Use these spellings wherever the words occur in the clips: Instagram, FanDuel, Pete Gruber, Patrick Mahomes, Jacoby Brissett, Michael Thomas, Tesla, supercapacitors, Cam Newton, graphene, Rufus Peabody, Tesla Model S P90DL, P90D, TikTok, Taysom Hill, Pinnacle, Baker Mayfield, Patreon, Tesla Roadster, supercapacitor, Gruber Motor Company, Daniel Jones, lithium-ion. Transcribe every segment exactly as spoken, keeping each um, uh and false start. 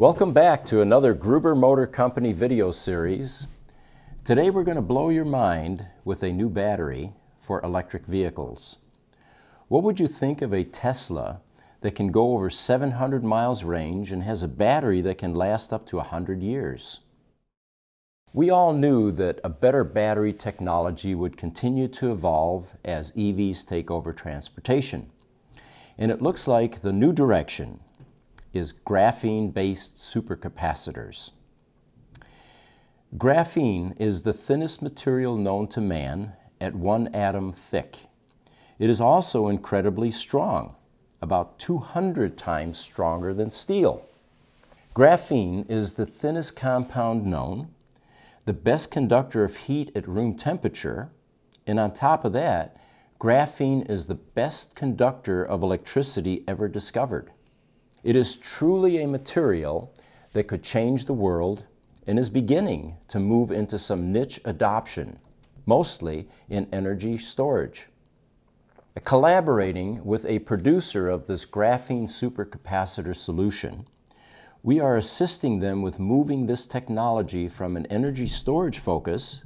Welcome back to another Gruber Motor Company video series. Today we're going to blow your mind with a new battery for electric vehicles. What would you think of a Tesla that can go over seven hundred miles range and has a battery that can last up to one hundred years? We all knew that a better battery technology would continue to evolve as E Vs take over transportation. And it looks like the new direction is graphene-based supercapacitors. Graphene is the thinnest material known to man at one atom thick. It is also incredibly strong, about two hundred times stronger than steel. Graphene is the thinnest compound known, the best conductor of heat at room temperature, and on top of that, graphene is the best conductor of electricity ever discovered. It is truly a material that could change the world and is beginning to move into some niche adoption, mostly in energy storage. Collaborating with a producer of this graphene supercapacitor solution, we are assisting them with moving this technology from an energy storage focus,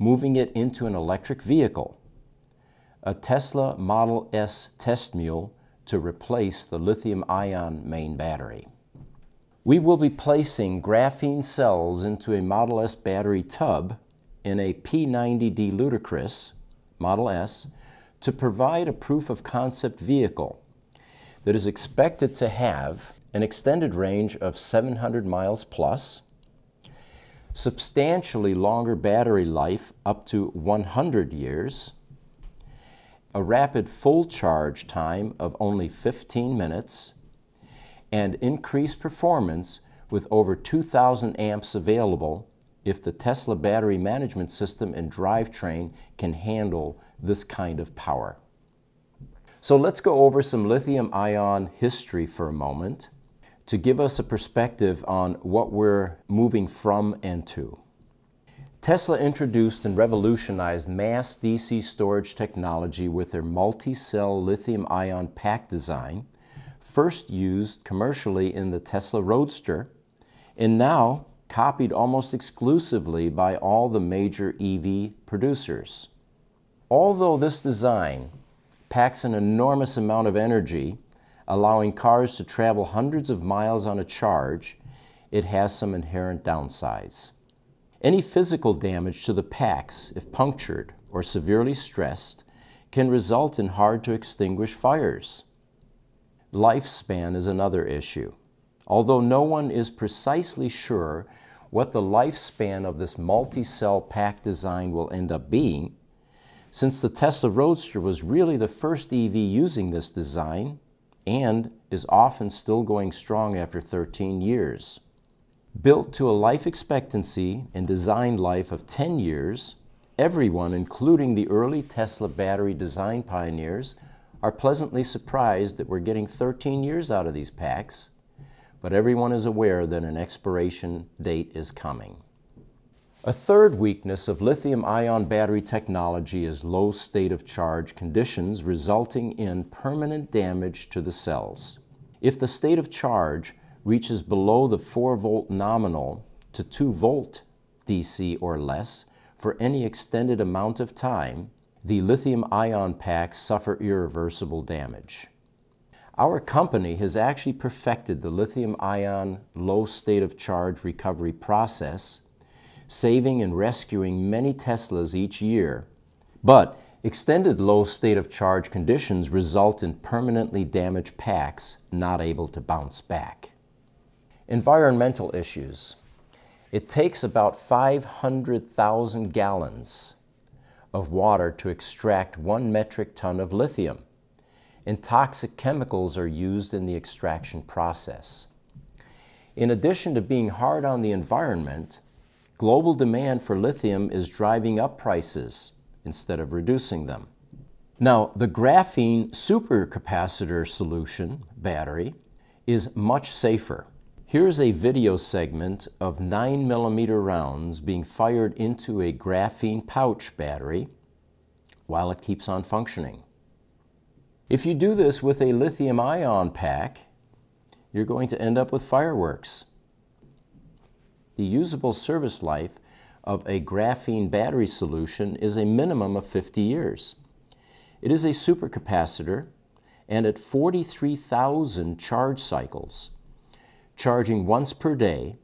moving it into an electric vehicle, a Tesla Model S test mule, to replace the lithium-ion main battery. We will be placing graphene cells into a Model S battery tub in a P ninety D Ludicrous Model S to provide a proof of concept vehicle that is expected to have an extended range of seven hundred miles plus, substantially longer battery life up to one hundred years, a rapid full charge time of only fifteen minutes, and increased performance with over two thousand amps available if the Tesla battery management system and drivetrain can handle this kind of power. So let's go over some lithium-ion history for a moment to give us a perspective on what we're moving from and to. Tesla introduced and revolutionized mass D C storage technology with their multi-cell lithium-ion pack design, first used commercially in the Tesla Roadster, and now copied almost exclusively by all the major E V producers. Although this design packs an enormous amount of energy, allowing cars to travel hundreds of miles on a charge, it has some inherent downsides. Any physical damage to the packs, if punctured or severely stressed, can result in hard-to-extinguish fires. Lifespan is another issue. Although no one is precisely sure what the lifespan of this multi-cell pack design will end up being, since the Tesla Roadster was really the first E V using this design and is often still going strong after thirteen years. Built to a life expectancy and design life of ten years, everyone, including the early Tesla battery design pioneers, are pleasantly surprised that we're getting thirteen years out of these packs, but everyone is aware that an expiration date is coming. A third weakness of lithium-ion battery technology is low state of charge conditions resulting in permanent damage to the cells. If the state of charge reaches below the four volt nominal to two volt D C or less for any extended amount of time, the lithium-ion packs suffer irreversible damage. Our company has actually perfected the lithium-ion low state of charge recovery process, saving and rescuing many Teslas each year. But extended low state of charge conditions result in permanently damaged packs not able to bounce back. Environmental issues. It takes about five hundred thousand gallons of water to extract one metric ton of lithium, and toxic chemicals are used in the extraction process. In addition to being hard on the environment, global demand for lithium is driving up prices instead of reducing them. Now, the graphene supercapacitor solution battery is much safer. Here's a video segment of nine millimeter rounds being fired into a graphene pouch battery while it keeps on functioning. If you do this with a lithium-ion pack, you're going to end up with fireworks. The usable service life of a graphene battery solution is a minimum of fifty years. It is a supercapacitor, and at forty-three thousand charge cycles, charging once per day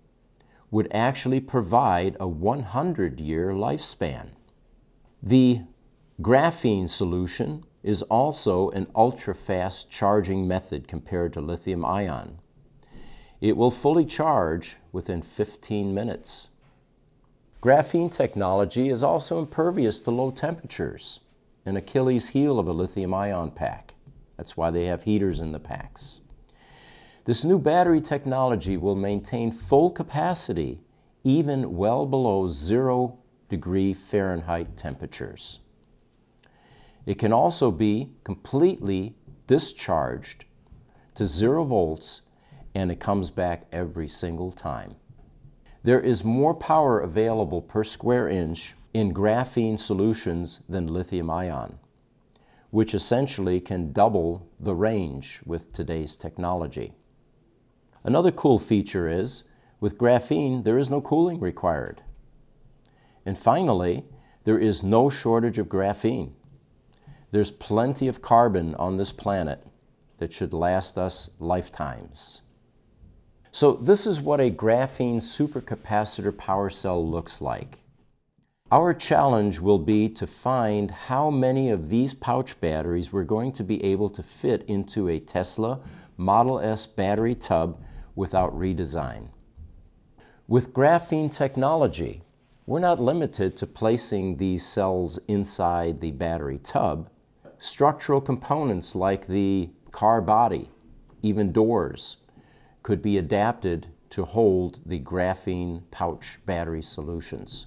would actually provide a one hundred year lifespan. The graphene solution is also an ultra-fast charging method compared to lithium-ion. It will fully charge within fifteen minutes. Graphene technology is also impervious to low temperatures, an Achilles heel of a lithium-ion pack. That's why they have heaters in the packs. This new battery technology will maintain full capacity even well below zero degree Fahrenheit temperatures. It can also be completely discharged to zero volts, and it comes back every single time. There is more power available per square inch in graphene solutions than lithium-ion, which essentially can double the range with today's technology. Another cool feature is, with graphene, there is no cooling required. And finally, there is no shortage of graphene. There's plenty of carbon on this planet that should last us lifetimes. So this is what a graphene supercapacitor power cell looks like. Our challenge will be to find how many of these pouch batteries we're going to be able to fit into a Tesla Model S battery tub without redesign. With graphene technology, we're not limited to placing these cells inside the battery tub. Structural components like the car body, even doors, could be adapted to hold the graphene pouch battery solutions.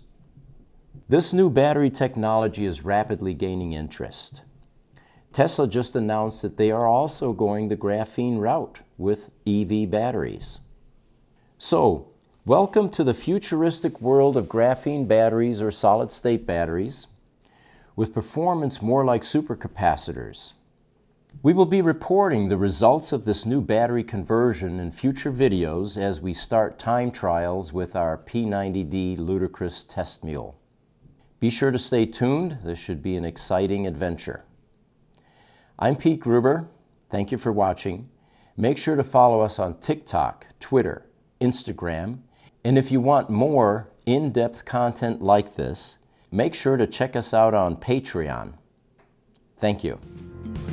This new battery technology is rapidly gaining interest. Tesla just announced that they are also going the graphene route with E V batteries. So, welcome to the futuristic world of graphene batteries or solid-state batteries with performance more like supercapacitors. We will be reporting the results of this new battery conversion in future videos as we start time trials with our P ninety D ludicrous test mule. Be sure to stay tuned. This should be an exciting adventure. I'm Pete Gruber. Thank you for watching. Make sure to follow us on TikTok, Twitter, Instagram. And if you want more in-depth content like this, make sure to check us out on Patreon. Thank you.